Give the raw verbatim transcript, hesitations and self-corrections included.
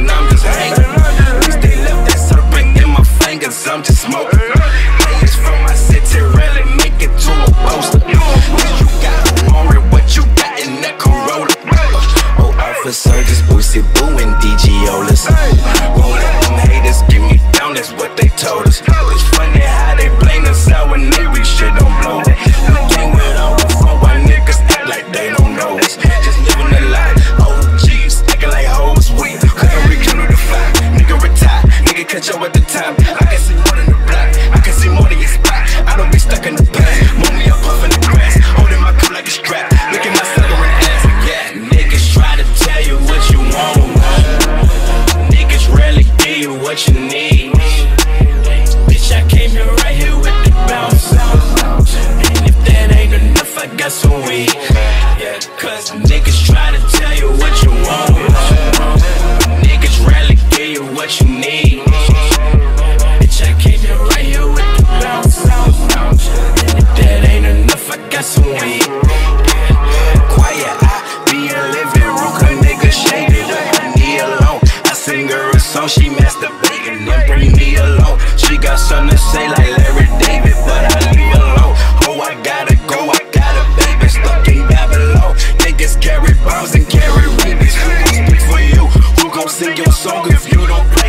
and I'm just hanging. Wish they left that serpent in my fingers, I'm just smoking. Players from my city really make it to a poster. What you got, Maury, what you got in that Corolla? Oh, officer, just Boosie Boo and D G Olas. Won't let them haters get me down, that's what they told us. It's funny how they blame us out when they we shit don't blow. Catch up at the time. I can see more than the black. I can see more than your spot. I don't be stuck in the past. Mommy, I'm puffing the grass, holding my cup like a strap. Look at my suckering ass. Yeah, niggas try to tell you what you want. Niggas rarely give you what you need. Bitch, I came here right here with the bounce. And if that ain't enough, I got some weed. Yeah, cause niggas try to tell you what you want. Niggas rarely give you what you need. She masturbating and bring me alone. She got something to say like Larry David, but I leave alone. Oh, I gotta go, I gotta baby stuck in Babylon. Niggas carry bombs and carry rabies. Who gon' speak for you? Who gon' sing your song if you don't play?